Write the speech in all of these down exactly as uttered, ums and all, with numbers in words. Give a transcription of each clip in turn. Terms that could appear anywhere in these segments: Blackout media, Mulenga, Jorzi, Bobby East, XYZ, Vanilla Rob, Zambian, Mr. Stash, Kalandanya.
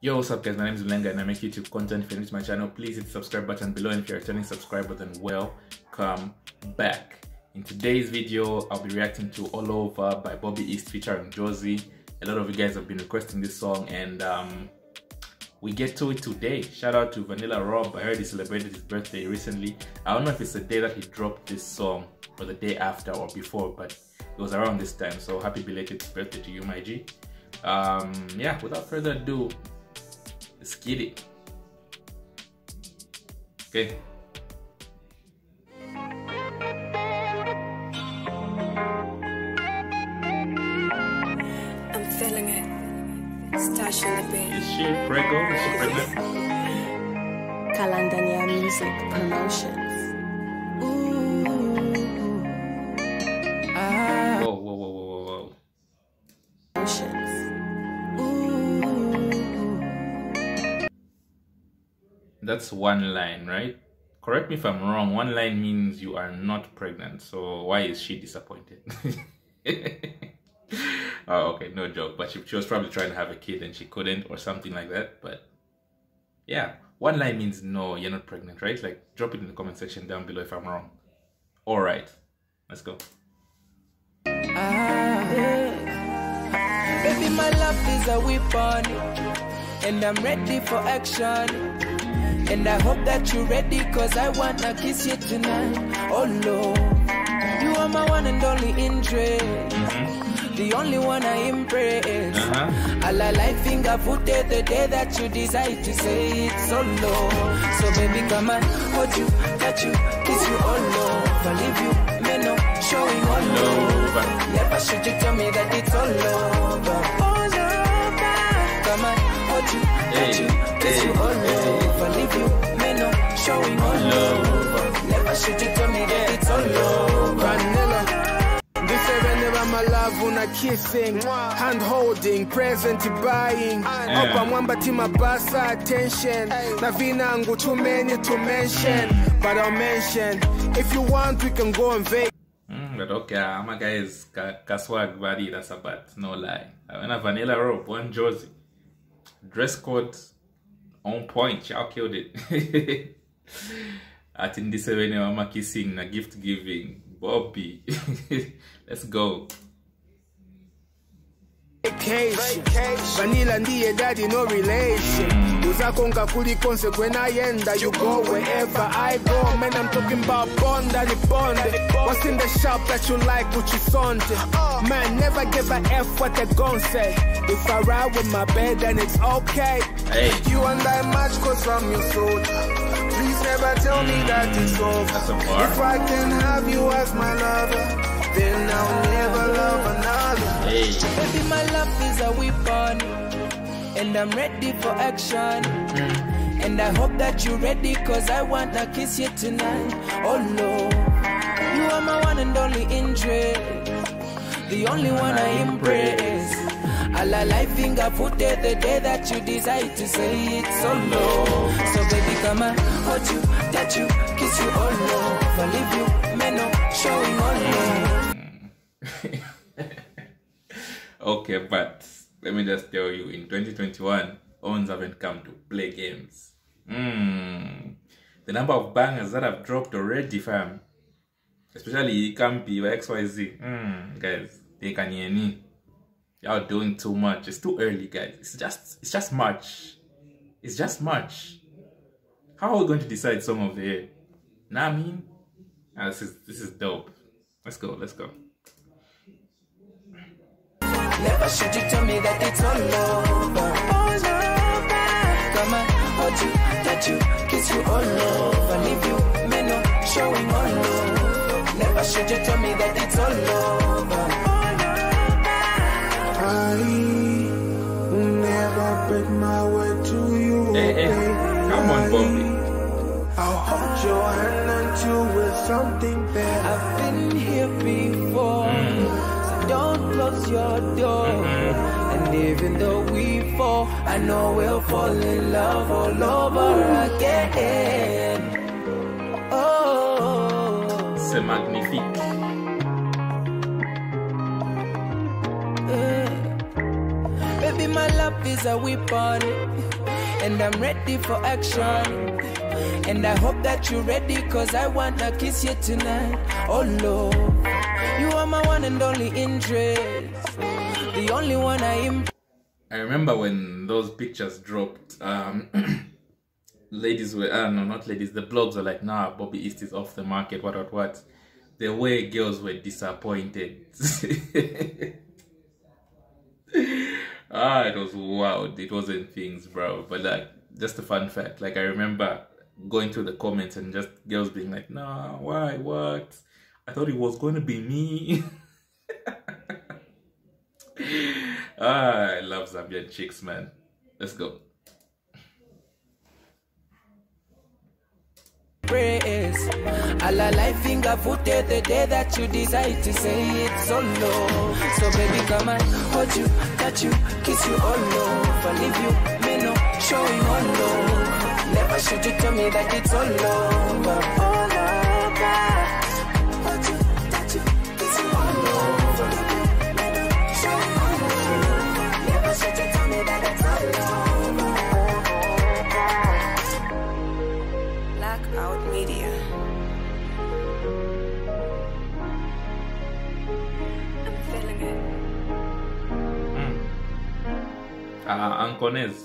Yo, what's up guys, my name is Mulenga and I make YouTube content. If you're new to my channel, please hit the subscribe button below, and if you're a returning subscriber, then welcome back. In today's video, I'll be reacting to All Over by Bobby East featuring Jorzi. A lot of you guys have been requesting this song and um, we get to it today. Shout out to Vanilla Rob. I heard he celebrated his birthday recently. I don't know if it's the day that he dropped this song or the day after or before, but it was around this time, so happy belated birthday to you, my G. Um, yeah, without further ado, let's get it. Okay. I'm feeling it. Stash in the bed. Is she pregnant? Is she pregnant? Kalandanya Music Promotions. Ooh. Ah. Whoa, whoa, whoa, whoa, whoa. Promotions. That's one line, right? Correct me if I'm wrong. One line means you are not pregnant. So why is she disappointed? Oh, okay, no joke. But she, she was probably trying to have a kid and she couldn't or something like that. But yeah, one line means no, you're not pregnant, right? Like, drop it in the comment section down below if I'm wrong. All right, let's go. Ah, yeah. Baby, my love is a weapon and I'm ready for action. And I hope that you're ready, cause I wanna kiss you tonight. Oh Lord, you are my one and only interest. Mm-hmm. The only one I embrace. Uh-huh. All I like finger footed the day that you decide to say it. So Lord, so baby come on, hold you, touch you, kiss you. Oh Lord, believe you, men no showing all over. Never should you tell me that it's all over. All over. Come on, hold you, touch you, kiss you. All over. Never should you tell me that it's all over. Vanilla. This is Vanilla, my love, una kissing, hand holding, present buying. Opa mwambati mabasa, attention. Na vinangu too many to mention, but I'll mention. If you want, we can go and vape. But okay, ama guys, kaswag bari da sabat, no lie. Wana Vanilla Rob, one Jorzi. Dress code on point, y'all killed it. At in this avenue, I'm a kissing, a gift giving. Bobby, let's go. Vacation. Vanilla ndiye daddy, no relation. Uzakonga kuli consequence ayenda. You go wherever I go. Man, I'm talking about bond, daddy bond. What's in the shop that you like, what you sound? Man, never give a F what they gon' say. If I ride with my bed, then it's okay. Hey. You and I match, cause I'm your soul. Please never tell me that it's over. If I can have you as my lover, then I'll never love another. Hey. Baby, my love is a weapon, and I'm ready for action. And I hope that you're ready, cause I wanna kiss you tonight. Oh Lord, you are my one and only interest. The only one I embrace. All I like finger footed the day that you decide to say it's so low. So baby come on, hold you, touch you, kiss you all low. Believe you, men no showing all low. Okay, but let me just tell you, in twenty twenty-one, owns haven't come to play games. Mm. The number of bangers that have dropped already, fam. Especially Campy or X Y Z. Mm, guys, they can hear me. Y'all doing too much. It's too early, guys. It's just it's just March. It's just March. How are we going to decide some of the year? Nah, I mean, ah, this is this is dope. Let's go, let's go. Never should you tell me that it's all over. All over. Come on, hold you, touch you, kiss you all over. Leave you, men no showing all over. Never should you tell me that it's all over. I never break my word to you. Hey, hey. Come on, Bobby. I'll hold your hand until we're something better. I've been here before, mm. so don't close your door. Mm-hmm. And even though we fall, I know we'll fall in love all over again. Oh, c'est magnifique. Baby, my love is a weapon, and I'm ready for action. And I hope that you're ready, cause I wanna kiss you tonight. Oh Lord, you are my one and only interest, the only one I am. I remember when those pictures dropped, um, ladies were, uh, no, not ladies, the blogs were like, nah, Bobby East is off the market, what, what, what. The way girls were disappointed. Ah, it was wild. It wasn't things, bro. But like, just a fun fact. Like, I remember going through the comments and just girls being like, nah, why, what? I thought it was going to be me. Ah, I love Zambian chicks, man. Let's go. Praise Allah, life finger footed the day that you decide to say it solo. So baby, come on, hold you, touch you, kiss you all love. I leave you, me no, show you all love. Never should you tell me that it's all over, all over. Hold you, touch you, kiss you all love. I leave you, me no, show you all love. Never should you tell me that it's all over. Blackout media. I'm feeling it. Mm. Ah, Ancones.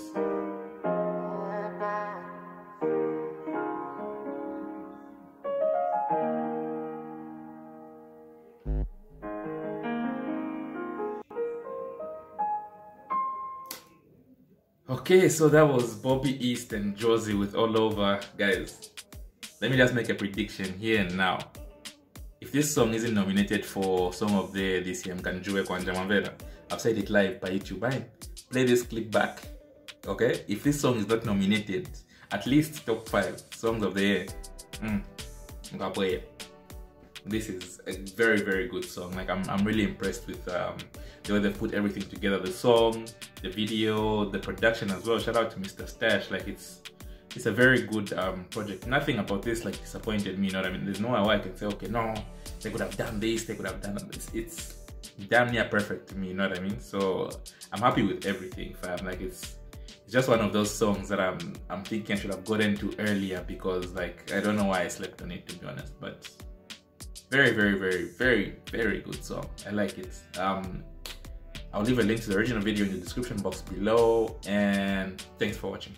Okay, so that was Bobby East and Jorzi with All Over. Guys, let me just make a prediction here and now. If this song isn't nominated for Song of the Year this year, Mkanjue Kwa Njamavera, I've said it live by YouTube. Play this clip back, okay? If this song is not nominated, at least top five Songs of the Year. Mm. This is a very, very good song. Like, I'm, I'm really impressed with um, the way they put everything together. The song, the video, the production as well. Shout out to Mister Stash. Like, it's it's a very good um, project. Nothing about this like disappointed me, you know what I mean? There's no way I can say, okay, no, they could have done this, they could have done this. It's damn near perfect to me, you know what I mean? So I'm happy with everything, fam. Like, it's, it's just one of those songs that I'm, I'm thinking I should have gotten to earlier, because like, I don't know why I slept on it, to be honest, but very, very, very, very, very good song. I like it. Um, I'll leave a link to the original video in the description box below, and thanks for watching.